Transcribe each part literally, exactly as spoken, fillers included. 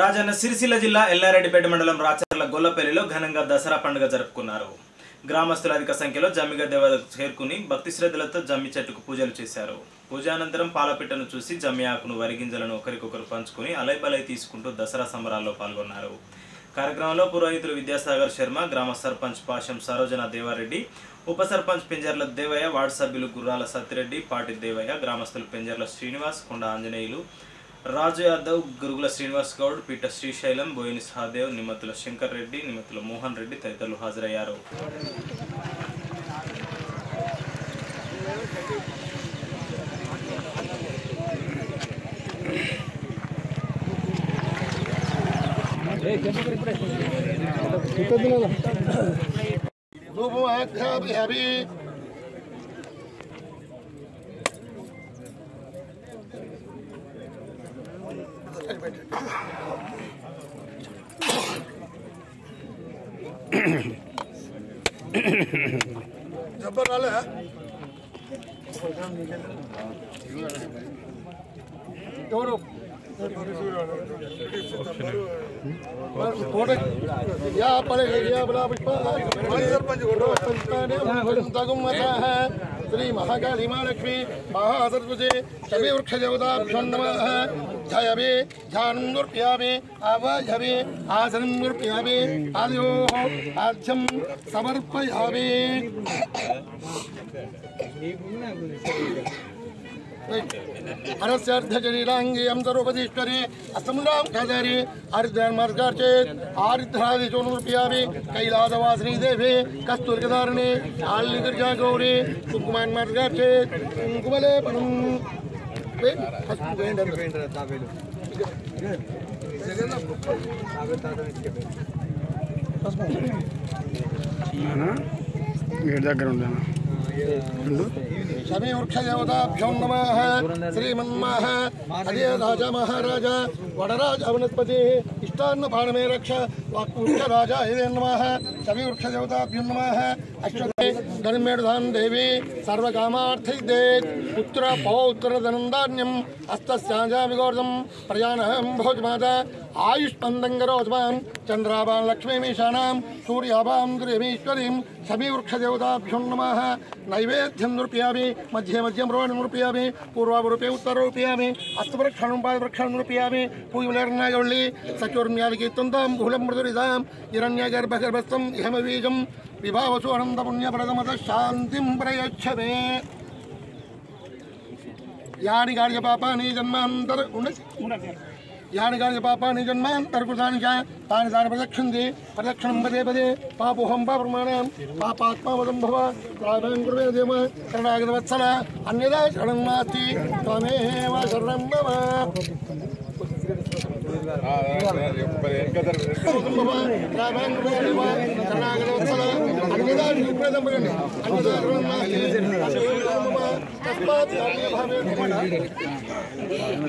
రాజన్న సిరిసిల్ల జిల్లా ఎల్లారెడ్డిపేట మండలం రాచర్ల గొల్లపల్లిలో ఘనంగా దసరా పండుగ జరుపుకున్నారు. గ్రామస్తులు అధిక సంఖ్యలో జమ్మిగడ్డ వద్దకు చేరుకుని భక్తి శ్రద్ధలతో జమ్మి చెట్టుకు పూజలు చేశారు. పూజానంతరం పాలపిట్టను చూసి జమ్మి ఆకును వరిగింజలను ఒకరికొకరు పంచుకుని అలైబలై తీసుకుంటూ దసరా సంబరాల్లో పాల్గొన్నారు. కార్యక్రమంలో పురోహితులు విద్యాసాగర్ శర్మ, గ్రామ సర్పంచ్ పాశం సరోజన దేవారెడ్డి, ఉప సర్పంచ్ పెంజర్ల దేవయ్య, వార్డు సభ్యులు గుర్రాల సత్తిరెడ్డి, పాటి దేవయ్య, గ్రామస్తులు పెంజర్ల శ్రీనివాస్, కొండ ఆంజనేయులు, రాజు యాదవ్, గురుగుల శ్రీనివాస్ గౌడ్, పీఠ శ్రీశైలం, బోయిని సహదేవ్, నిమ్మతుల శంకర్ రెడ్డి, నిమ్మతుల మోహన్ రెడ్డి తదితరులు హాజరయ్యారు. जबर वाला है दोनों या पड़े या बड़ा मजा है श्री महाकाली महालक्ष्मी महासरस्वती सभी वृक्ष देवता है जयवे जानंदुर्प्यावे आवजवे आसनंदुर्प्यावे आदियो आजम समर्पयावे अरस्यार्धजरीरांगी अम्सरोपदिष्टरे असमनाम खाजारी हरिधर्मार्गार्चे हरिधरादिचोनुर्प्यावे कैलासवासनी देवे कस्तूरगदारणे आलिगर्जा गौरी कुंकुमान मार्गार्चे कुंकुमले पनुम शमी वृक्ष देवताभ्यो नमः श्रीमन्मः हरे राजा महाराजा वडराज वनस्पति इष्टान्न भाणमे रक्ष वाक्पुरुष राजा हरे नमः शमी वृक्ष देवताभ्यो नमः अश्वत्थे गणमेधान देवी सर्वकामार्थि दे पुत्र पौत्र धनंदान्यम हस्तस्यांजा विगोर्धम प्रजानहम भोजमादा आयुष्पन्दंगरोजमान चंद्राबान लक्ष्मीमीशानाम सूर्याबाम दुर्यमीश्वरीम शमी वृक्ष देवताभ्यो नमः नैवेद्यं नृपयामि मध्ये मध्यम रोहण नृपयामि पूर्वावरूपे उत्तररूपयामि अस्तवृक्षणं पादवृक्षणं नृपयामि पूयलर्णायल्ली सचोर्म्यालि तंदाम भूलं मृदुरिदाम हिरण्यगर्भगर्भस्थं हेमवीजं विभावसु अनंत पुण्यप्रदमत शान्तिं प्रयच्छमे यानि कार्य पापानि जन्मान्तर यानि कार्य पापानि जन्मान्तर कृतानि च तानि तानि प्रदक्षिणन्ति प्रदक्षिणं पदे पदे पापोऽहं पाप्रमाणां पापात्मावदं भव राघवं कृते देव शरणागतवत्सल अन्यदा शरणं नास्ति त्वमेव शरणं मम राघवं कृते देव शरणागतवत्सल अन्यदा शरणं नास्ति రౌండ్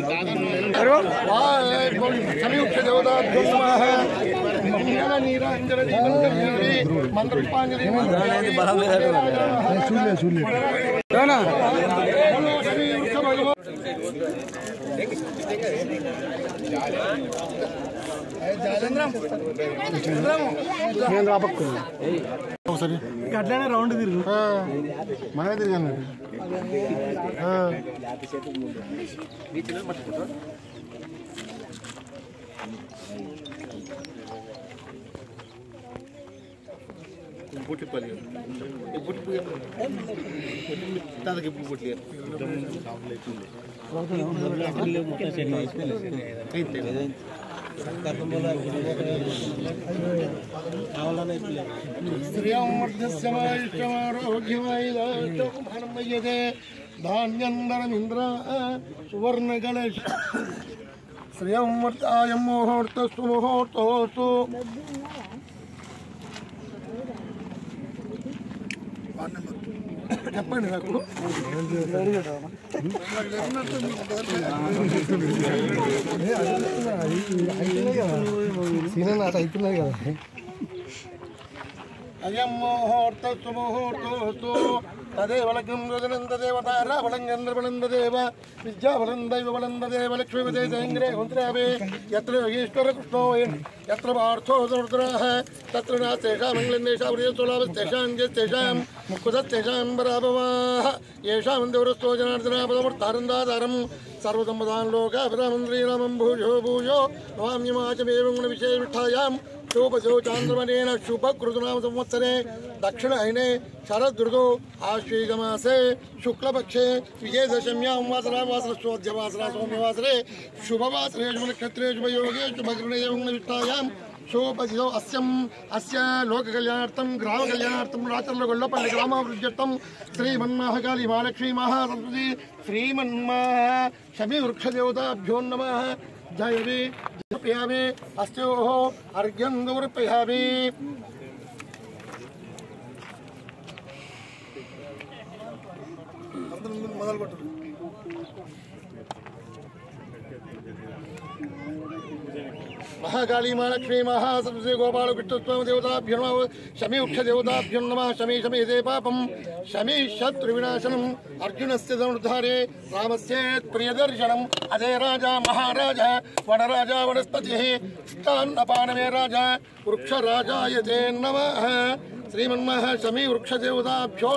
తిరుగు మనమే తిరిగాను. धान्यंदरमिंद्रा सुवर्ण गणेश श्रेयमर्ताय मोहर्त सुमोहर्तोस्तु చెప్పండి నాకు సీనా నాకు అవుతున్నాయి కదా. அயம் மோஹோர்த்த சுமுஹூர்த்தோஸ்து ததேவ லக்னம் ரஜனந்த தேவதாரா வலங்கன்ற வலந்த தேவ வித்யா வலந்தைவ வலந்த தேவ லக்ஷ்மி விஜய ஜெயங்கிரே குந்திராவே யத்ர யோகீஸ்வர கிருஷ்ணோ யத்ர பார்த்தோ துர்தராஹ தத்ர நாசேஷா மங்களேஷா உரியசோலாவ தேஷாங்கே தேஷாம் முக்குதத் தேஷாம் பராபவாஹ ஏஷாம் தேவரஸ்தோ ஜனார்தனா பதமர்த்தாரந்தாதாரம் சர்வதம்பதான் லோக பிரமந்திரி ராமம் பூஜோ பூஜோ நவாமி மாச்சமேவங்குண விசேஷ விட்டாயாம் शोभो चांद्रमन शुभकृतुनाम संवत्सरे दक्षिणहने शरदृतो आश्वेजमासे शुक्लपक्षे विजयदशम्यां वासरावासरस्वाद्यवासरा सौम्यवासरे शुभवासरे शुभनक्षत्रे शुभयोगे शुभग्रहणे शुभविष्टायां शोभो अस्यं अस्य लोककल्याणार्थं ग्रामकल्याणार्थं राचल्लगोल्लपल्लिग्रामावृद्ध्यर्थं श्रीमन्महाकाली महालक्ष्मी महासरस्वती श्रीमन्महा शमीवृक्षदेवताभ्यो नमः जयवे जयपयावे अस्योहो अर्घ्यंगौरपयावे महाकाली महालक्ष्मी महासरस्वती गोपालकृष्णस्वामदेवताभ्यो नमः शमी वृक्षदेवताभ्यो नमः शमी शमी हे पापं शमी शत्रुविनाशनं अर्जुनस्य धनुर्धारे रामस्येत्प्रियदर्शनम् अजय राजा महाराज वनराजा वनस्पतिः स्थानपानवे राजा वृक्षराजाय ते नमः श्रीमन्महा शमी वृक्षदेवताभ्यो